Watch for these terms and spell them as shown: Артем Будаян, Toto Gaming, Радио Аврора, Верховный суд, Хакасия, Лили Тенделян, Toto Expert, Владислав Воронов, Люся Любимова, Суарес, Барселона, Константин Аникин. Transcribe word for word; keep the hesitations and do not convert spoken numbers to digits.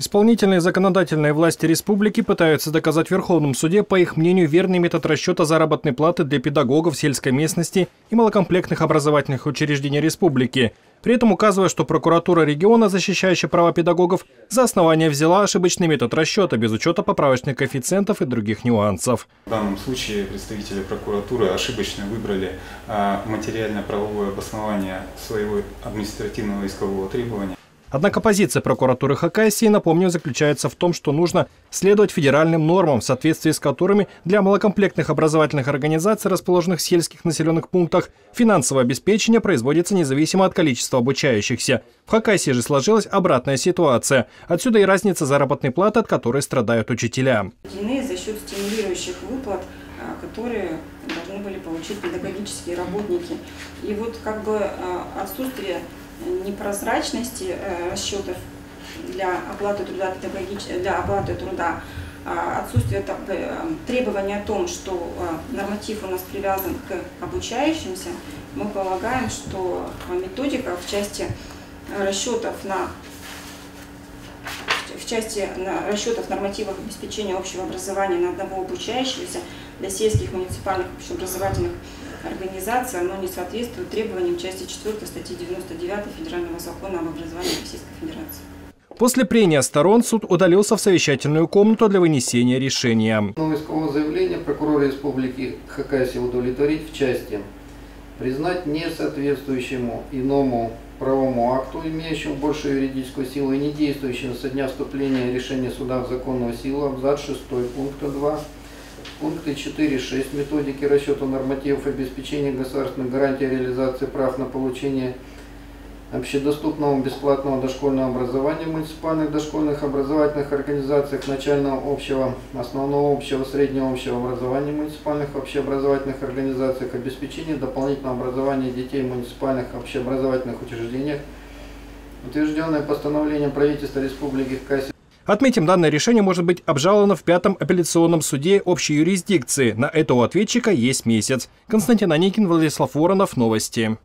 Исполнительные и законодательные власти республики пытаются доказать в Верховном суде, по их мнению, верный метод расчета заработной платы для педагогов сельской местности и малокомплектных образовательных учреждений республики, при этом указывая, что прокуратура региона, защищающая права педагогов, за основание взяла ошибочный метод расчета без учета поправочных коэффициентов и других нюансов. В данном случае представители прокуратуры ошибочно выбрали материально-правовое обоснование своего административного искового требования. Однако позиция прокуратуры Хакасии, напомню, заключается в том, что нужно следовать федеральным нормам, в соответствии с которыми для малокомплектных образовательных организаций, расположенных в сельских населенных пунктах, финансовое обеспечение производится независимо от количества обучающихся. В Хакасии же сложилась обратная ситуация. Отсюда и разница заработной платы, от которой страдают учителя. За счет стимулирующих выплат, которые должны были получить педагогические работники. И вот как бы отсутствие непрозрачности расчетов для оплаты труда, для оплаты труда, отсутствие требования о том, что норматив у нас привязан к обучающимся, мы полагаем, что методика в части расчетов на в части расчетов нормативов обеспечения общего образования на одного обучающегося для сельских муниципальных общеобразовательных организация, но не соответствует требованиям части четвёртой статьи девяносто девятой Федерального закона об образовании Российской Федерации. После прения сторон суд удалился в совещательную комнату для вынесения решения. Но исковое заявление прокурора Республики Хакасия удовлетворить в части признать несоответствующему иному правовому акту, имеющему большую юридическую силу и не действующему со дня вступления решения суда в законную силу, абзац шесть пункта два. Пункты четыре и шесть методики расчета нормативов обеспечения государственных гарантий реализации прав на получение общедоступного бесплатного дошкольного образования в муниципальных дошкольных образовательных организациях начального общего, основного общего, среднего общего образования в муниципальных общеобразовательных организациях, обеспечение дополнительного образования детей в муниципальных общеобразовательных учреждениях, утвержденное постановлением правительства Республики Хакасия. Отметим, данное решение может быть обжаловано в пятом апелляционном суде общей юрисдикции. На это у ответчика есть месяц. Константин Аникин, Владислав Воронов, новости.